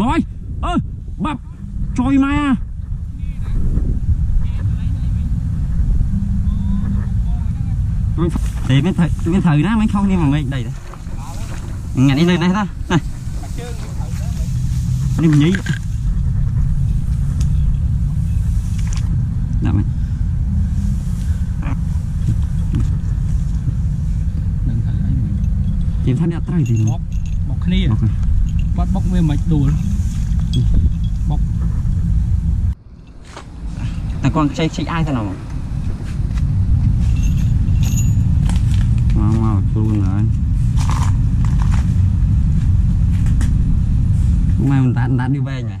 บอยบับจอยมาthì cái thời đó mới không đi mà mày đầy ngày đi lên này đó này đi mình nhí đó mày chịu thắt đeo tay gì bọc bọc kia bắt bọc mày mày đùa bọc ta còn chạy chạy ai thế nào luôn rồi. Hôm nay mình đã đi về nhỉ.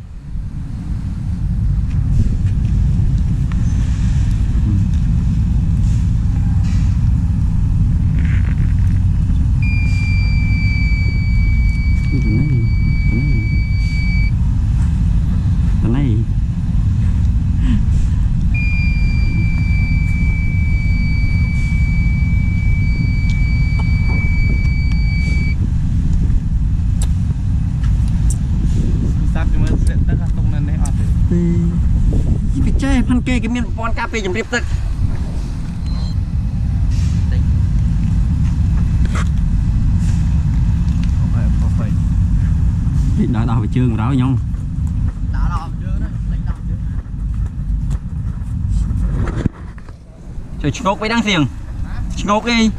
Kê cái miếng bón cà phê chấm riệp tức đã đào về chương rồi nhung đã đào chương đấy trời chốt với đang riêng chốt đi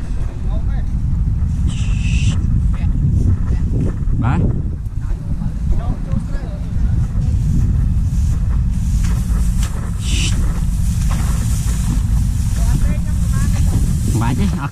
bả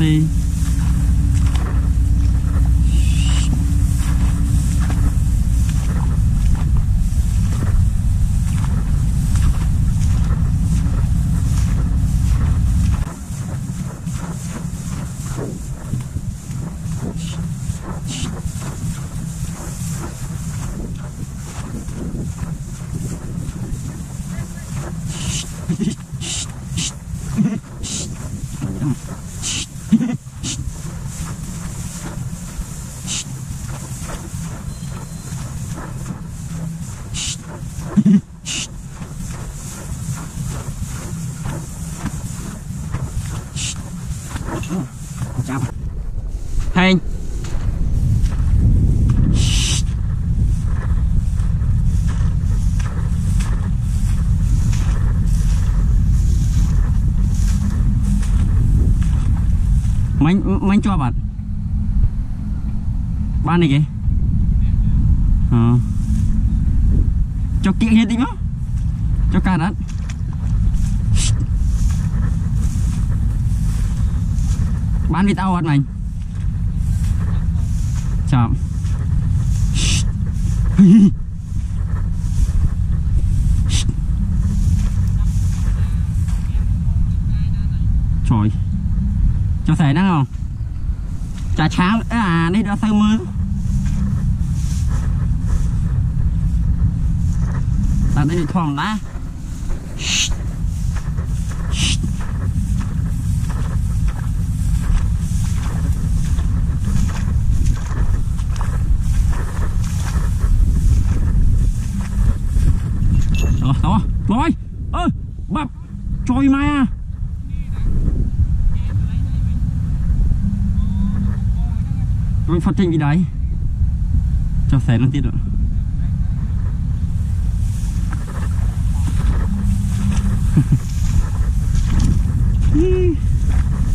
đi hai mình cho bạn ban này kì cho kỹ hết đi mất cho cả đất ban đi tao hoạt mình chạm trời cho thể năng không trà sáng à đi ra sơ mưa ta đi thòng lá rồi bập trôi ma rồi phát trình gì đấy cho xé nó tiết rồi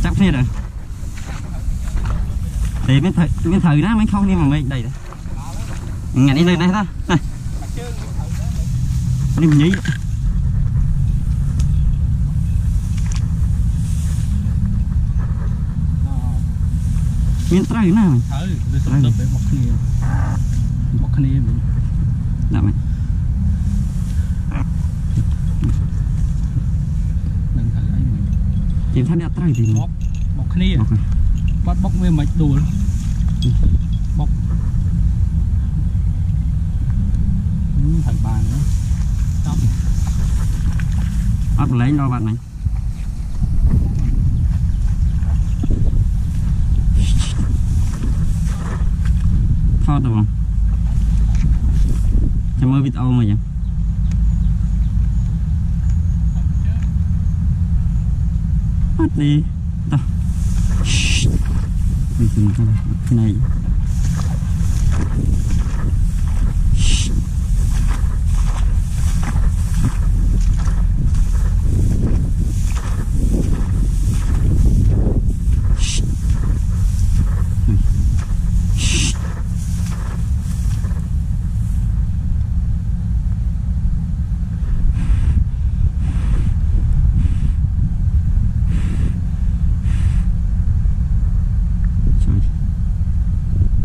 chắc thế rồi để cái thời đó mới không đi mà mày đầy đấy ngàn đi lên này đó này đi mình nhí miếng trai nữa mày, trai được một kia mình, đã mày, đừng thấy anh mình, chỉ thằng đẹp trai thì một kia, bắt bóc mày mày đùa, bóc, thằng bàn nữa, ấp lấy đâu bạn này. phốt được không? Chả mới video mà vậy. Mất đi. Đó. Mình cái này.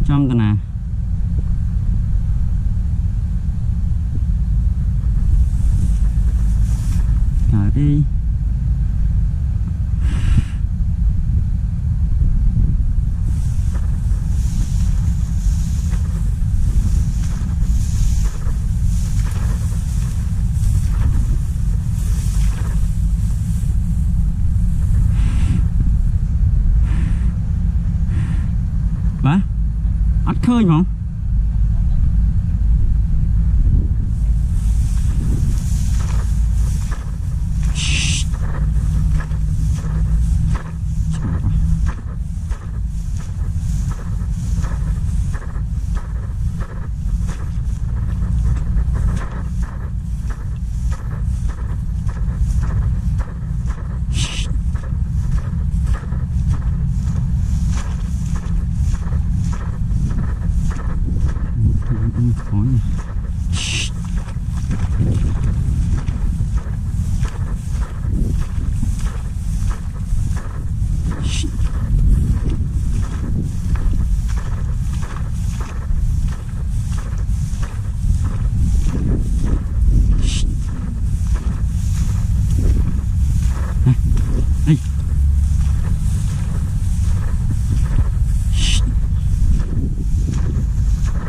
Trong tuần nào cởi đi bả ắt khơi không?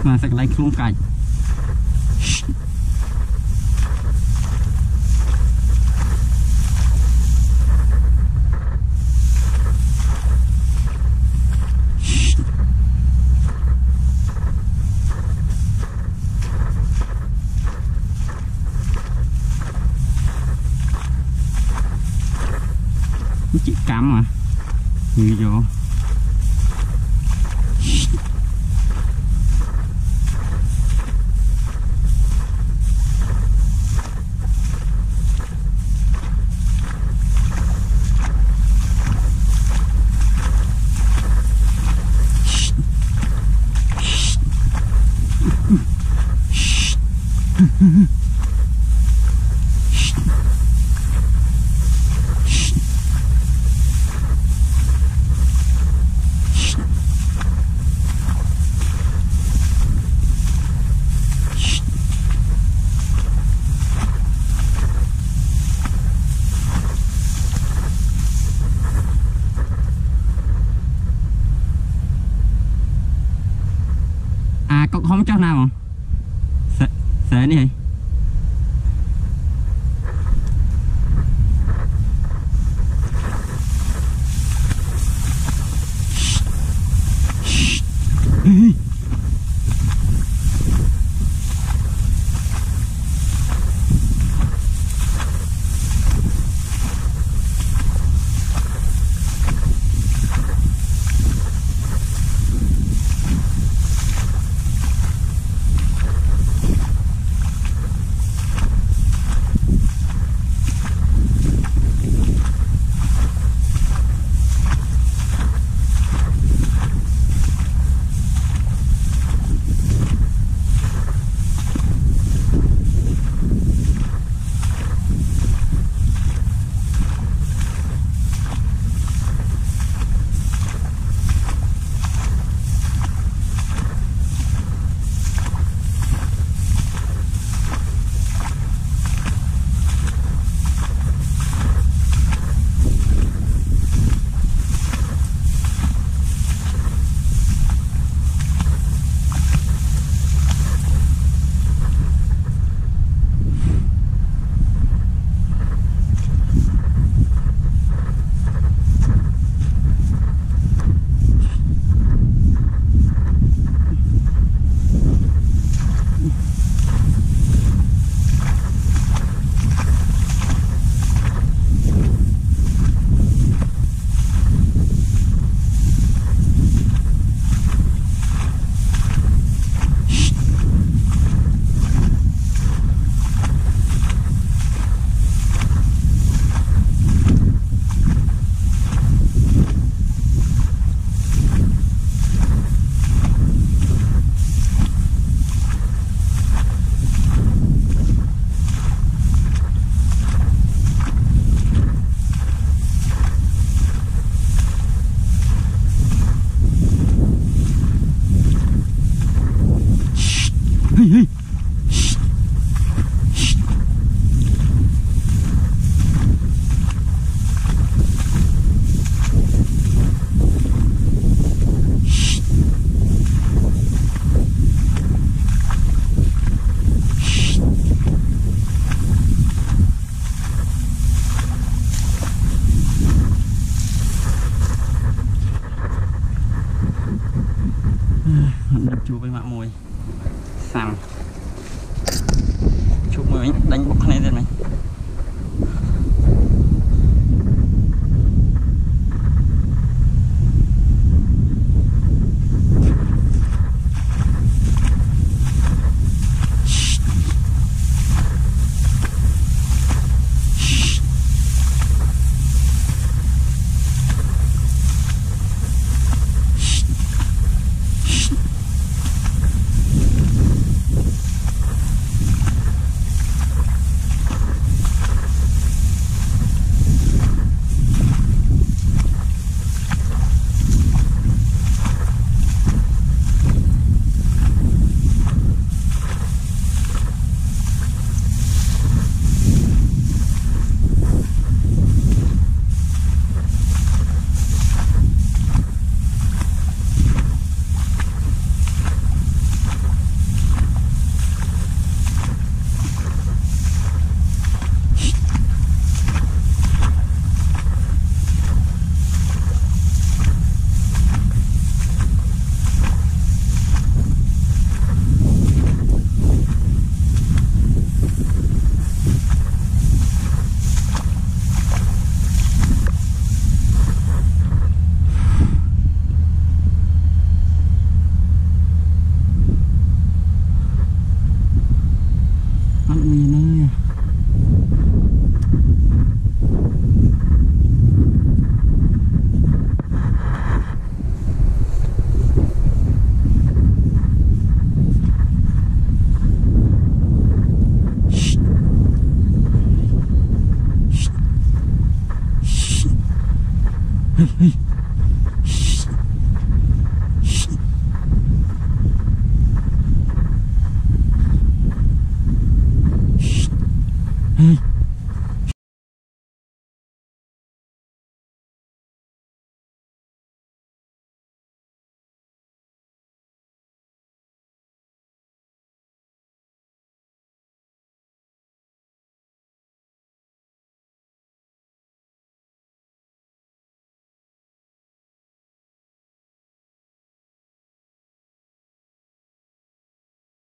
Mà sẽ lấy khuôn cạch chị cắm mà như vô à cậu không chắc nào không? Sẽ này hả?